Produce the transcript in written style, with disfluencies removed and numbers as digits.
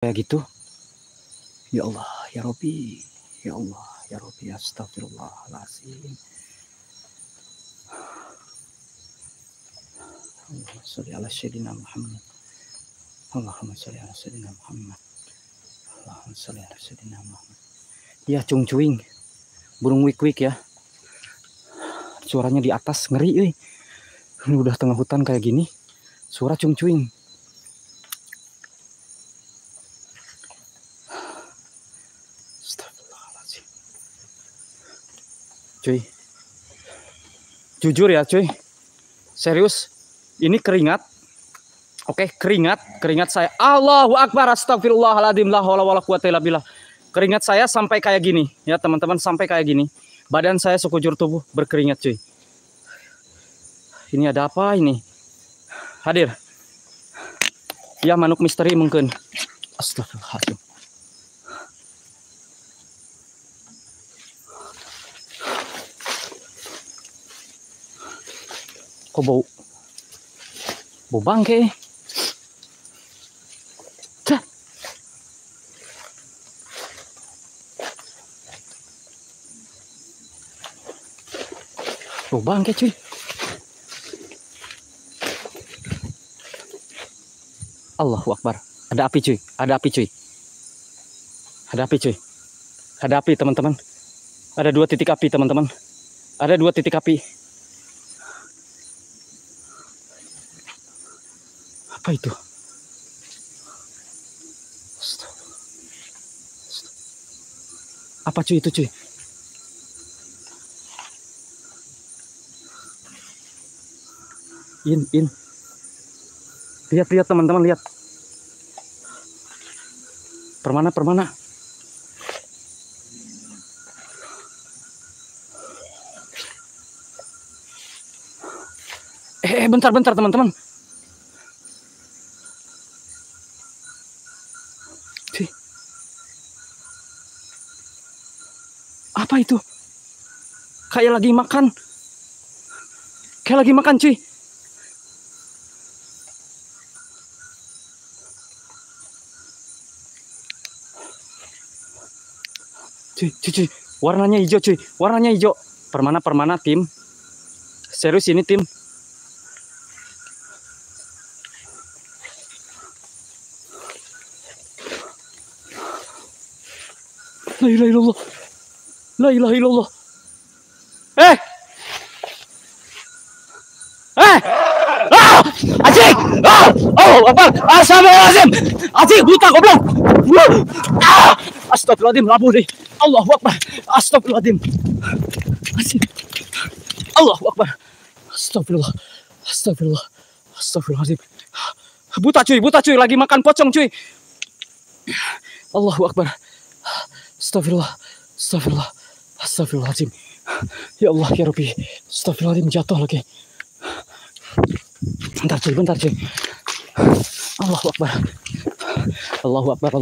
Kayak gitu. Ya Allah, ya Rabbi. Ya Allah, ya Rabbi. Astagfirullahaladzim. Allahumma sholli ala sayyidina Muhammad. Allahumma sholli ala sayyidina Muhammad. Allahumma sholli ala sayyidina Muhammad. Ya, cungcuing. Burung wik-wik ya. Suaranya di atas ngeri, ini udah tengah hutan kayak gini. Suara cungcuing. Cuy, jujur ya cuy, serius, ini keringat, oke keringat saya, Allahu Akbar, astagfirullahaladzim, la haula wala quwata illa billah, keringat saya sampai kayak gini, ya teman-teman, sampai kayak gini, badan saya sekujur tubuh berkeringat cuy, ini ada apa ini, hadir, ya manuk misteri mungkin, astagfirullahaladzim. Kok bau? Bau bangke. Cah. Bau bangke cuy. Allahu Akbar. Ada api cuy. Ada api cuy. Ada api cuy. Ada api teman-teman. Ada dua titik api teman-teman. Ada dua titik api. Apa itu? Apa cuy itu cuy? In. Lihat teman-teman, lihat. Permana. Bentar teman-teman. Apa itu? Kayak lagi makan cuy. Cuy. Warnanya hijau cuy. Warnanya hijau. Permana tim. Serius ini tim. La ilaha illallah. La ilaha illallah. Acik! Oh, apa? Astagfirullahaladzim! Acik, buta goblok! Astagfirullahaladzim, labu deh. Allahu Akbar. Astagfirullahaladzim. Acik. Allahu Akbar. Astagfirullah. Astagfirullah. Astagfirullahaladzim. Buta cuy. Lagi makan pocong cuy. Allahu Akbar. Astagfirullah. Astagfirullah. Astagfirullahaladzim. Ya Allah, ya Rabbi. Astagfirullahaladzim, jatuh lagi. Bentar cuy. Allahu Akbar. Allahu Akbar.